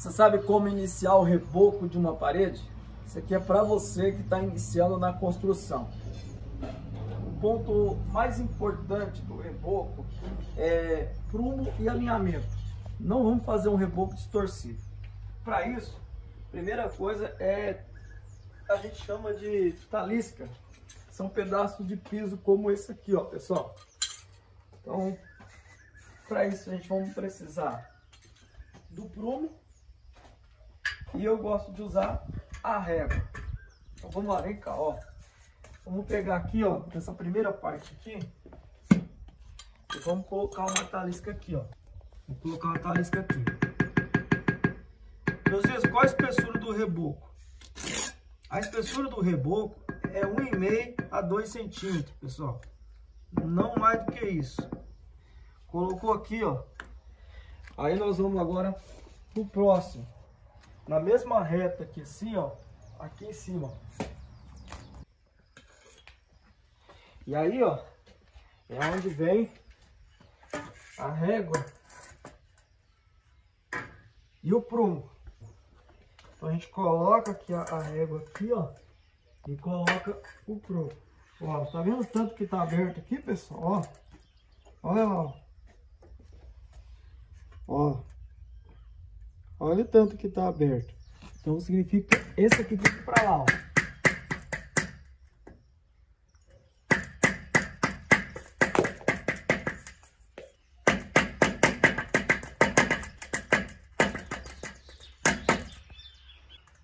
Você sabe como iniciar o reboco de uma parede? Isso aqui é para você que está iniciando na construção. O ponto mais importante do reboco é prumo e alinhamento. Não vamos fazer um reboco distorcido. Para isso, a primeira coisa é, a gente chama de talisca. São pedaços de piso como esse aqui, ó, pessoal. Então, para isso a gente vai precisar do prumo. E eu gosto de usar a régua. Então vamos lá, vem cá, ó. Vamos pegar aqui, ó, nessa primeira parte aqui. E vamos colocar uma talisca aqui, ó. Vou colocar uma talisca aqui. Meus filhos, qual a espessura do reboco? A espessura do reboco é 1,5 a 2 centímetros, pessoal. Não mais do que isso. Colocou aqui, ó. Aí nós vamos agora pro próximo. Na mesma reta aqui assim, ó, aqui em cima. E aí, ó, é onde vem a régua e o prumo. Então a gente coloca aqui a régua aqui, ó, e coloca o prumo. Ó, tá vendo o tanto que tá aberto aqui, pessoal? Ó, olha lá, ó. Ó. Olha o tanto que tá aberto. Então significa que esse aqui tem que ir pra lá, ó.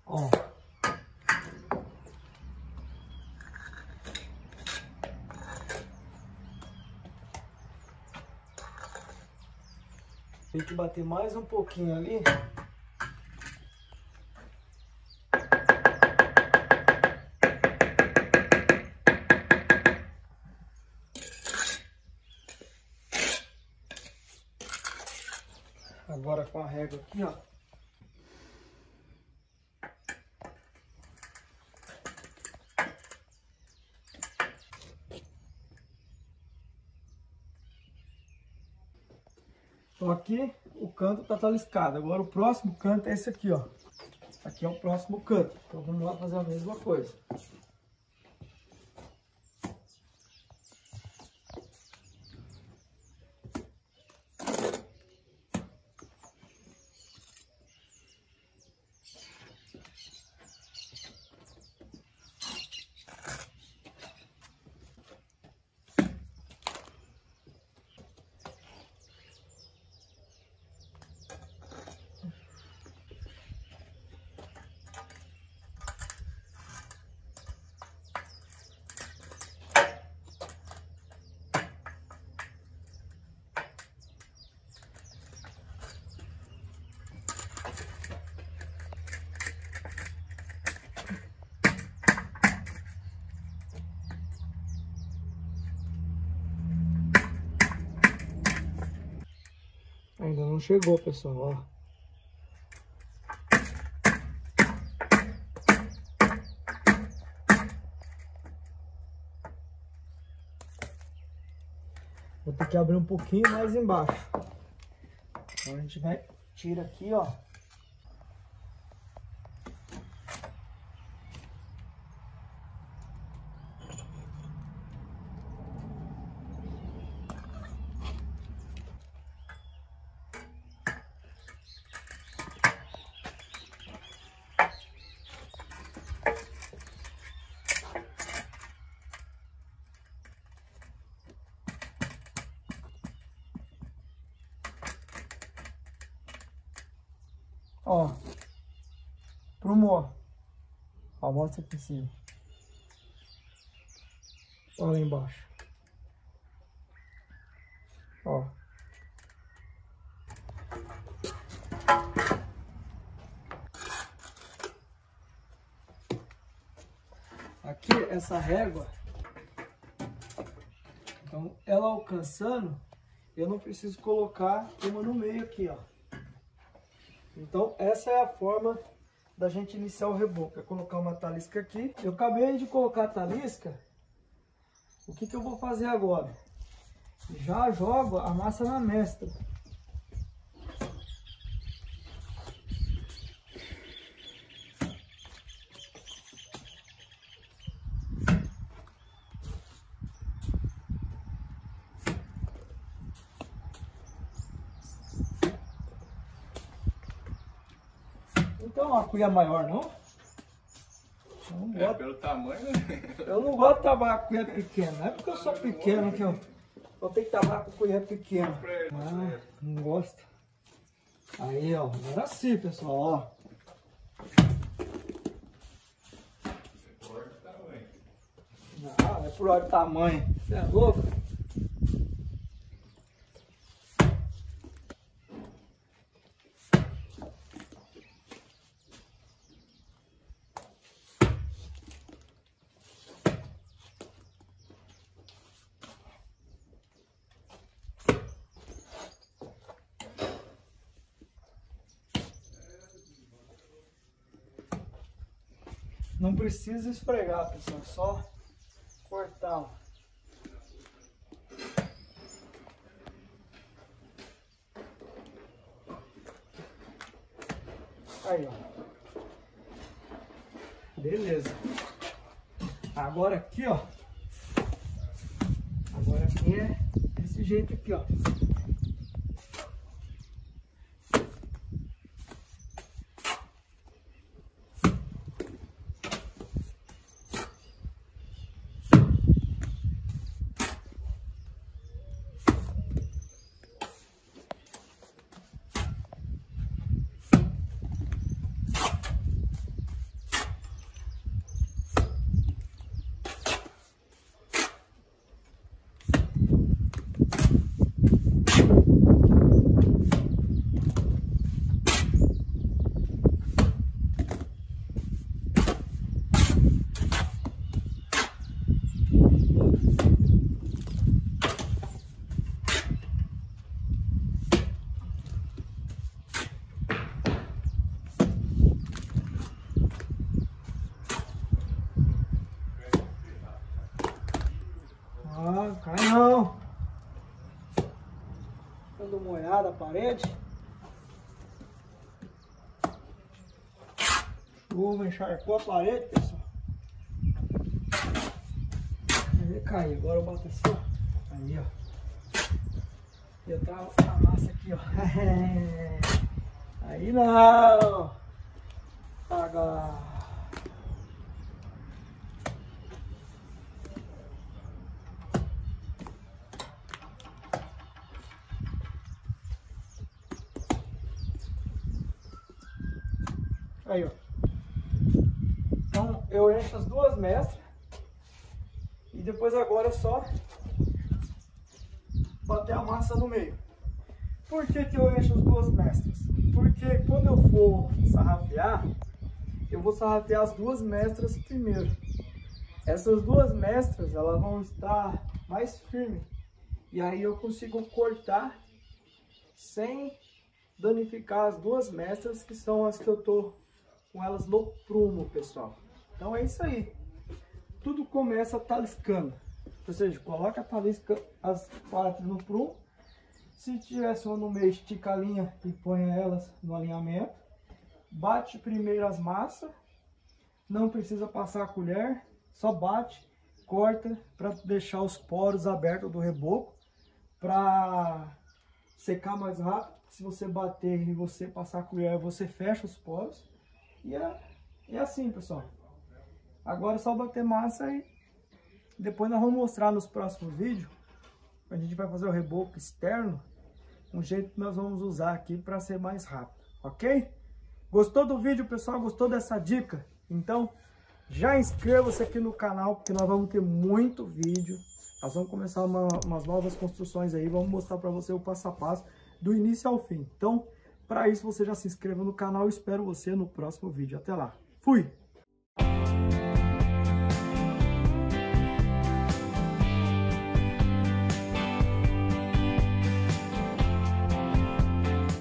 Ó. Tem que bater mais um pouquinho ali. Agora com a régua aqui, ó. Então aqui o canto tá taliscado. Agora o próximo canto é esse aqui, ó. Aqui é o próximo canto. Então vamos lá fazer a mesma coisa. Ainda não chegou, pessoal, ó. Vou ter que abrir um pouquinho mais embaixo. Agora a gente vai tirar aqui, ó. Ó, prumo, ó, mostra aqui em cima, ó, lá embaixo, ó, aqui essa régua, então ela alcançando, eu não preciso colocar uma no meio aqui, ó. Então essa é a forma da gente iniciar o reboco, é colocar uma talisca aqui. Eu acabei de colocar a talisca, o que eu vou fazer agora? Já jogo a massa na mestra. não tem uma cuia maior, não? Não é, pelo tamanho, né? Eu não gosto de tabar com cuia pequena. Não é porque eu sou pequeno que eu vou ter que tabar com cuia pequena. Ah, não gosto. Aí, ó. Agora sim, pessoal, ó. Não, é por hora de tamanho. Você é louco? Não precisa esfregar, pessoal, só cortá-lo. Aí, ó. Beleza. Agora aqui, ó. Agora aqui é desse jeito aqui, ó. Da parede, chuva encharcou a parede, pessoal. Ele caiu. Agora eu boto assim, ó. Aí, ó. Eu trago a massa aqui, ó. Aí não, agora aí, ó. Então eu encho as duas mestras e depois agora é só bater a massa no meio. Por que que eu encho as duas mestras? Porque quando eu for sarrafear, eu vou sarrafear as duas mestras primeiro. Essas duas mestras, elas vão estar mais firmes e aí eu consigo cortar sem danificar as duas mestras, que são as que eu tô com elas no prumo, pessoal. Então é isso aí. Tudo começa taliscando. Ou seja, coloca a talisca, as partes no prumo. Se tivesse uma no meio, estica a linha e põe elas no alinhamento. Bate primeiro as massas. Não precisa passar a colher. Só bate, corta para deixar os poros abertos do reboco. Para secar mais rápido. Se você bater e você passar a colher, você fecha os poros. E é assim, pessoal. Agora é só bater massa e depois nós vamos mostrar nos próximos vídeos. A gente vai fazer o reboco externo. Um jeito que nós vamos usar aqui para ser mais rápido, ok? Gostou do vídeo, pessoal? Gostou dessa dica? Então, já inscreva-se aqui no canal, porque nós vamos ter muito vídeo. Nós vamos começar umas novas construções aí. Vamos mostrar para você o passo a passo, do início ao fim. Então, para isso, você já se inscreva no canal. Eu espero você no próximo vídeo. Até lá. Fui!